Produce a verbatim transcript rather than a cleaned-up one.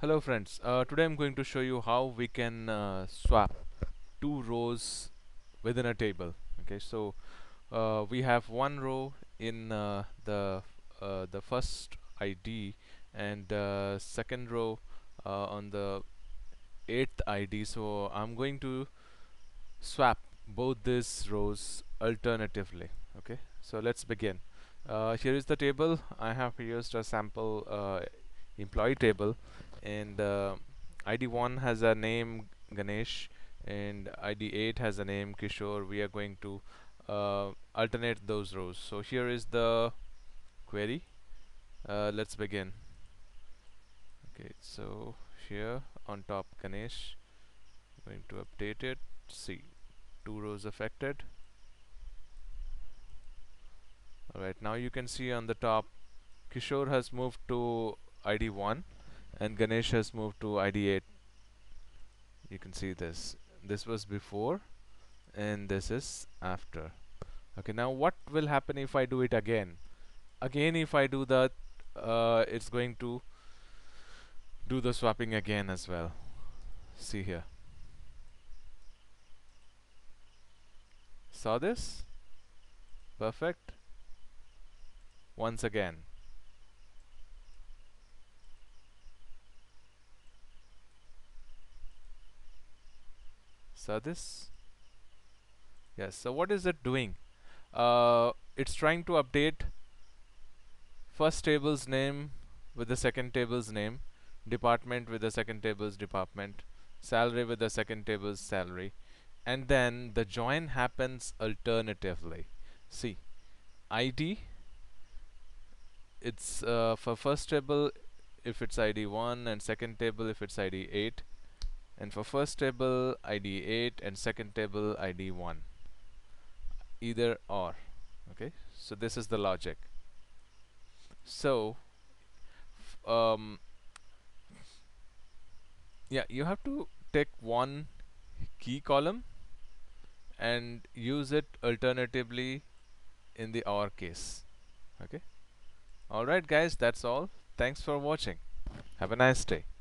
Hello friends, uh, today I'm going to show you how we can uh, swap two rows within a table. Okay, so uh, we have one row in uh, the uh, the first I D and uh, second row uh, on the eighth I D. So I'm going to swap both these rows alternatively. Okay, so let's begin. Uh, here is the table. I have used a sample uh, employee table, and uh, I D one has a name Ganesh and I D eight has a name Kishore. We are going to uh, alternate those rows. So here is the query. Uh, let's begin. Okay, so here on top Ganesh, I'm going to update it. See, two rows affected. Alright, now you can see on the top Kishore has moved to I D one and Ganesh has moved to I D eight. You can see this. This was before and this is after. Okay, now what will happen if I do it again? Again, if I do that, uh, it's going to do the swapping again as well. See here. Saw this? Perfect. Once again. This yes, so what is it doing? Uh, it's trying to update first table's name with the second table's name, department with the second table's department, salary with the second table's salary, and then the join happens alternatively. See, I D, it's uh, for first table if it's I D one and second table if it's I D eight, and for first table I D eight and second table I D one, either or. Okay, so this is the logic. So um, yeah, you have to take one key column and use it alternatively in the or case. Okay, alright guys, that's all. Thanks for watching. Have a nice day.